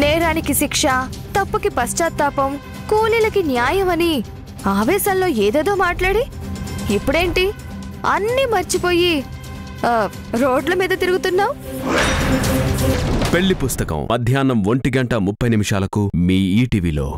నేరానికి శిక్ష, తప్పుకి పశ్చాత్తాపం, కూలీలకి న్యాయం అని ఆవేశంలో ఏదేదో మాట్లాడి ఇప్పుడేంటి అన్నీ మర్చిపోయి రోడ్ల మీద తిరుగుతున్నావు? పెళ్లి పుస్తకం మధ్యాహ్నం 1:30 నిమిషాలకు మీ ఈటీవీలో.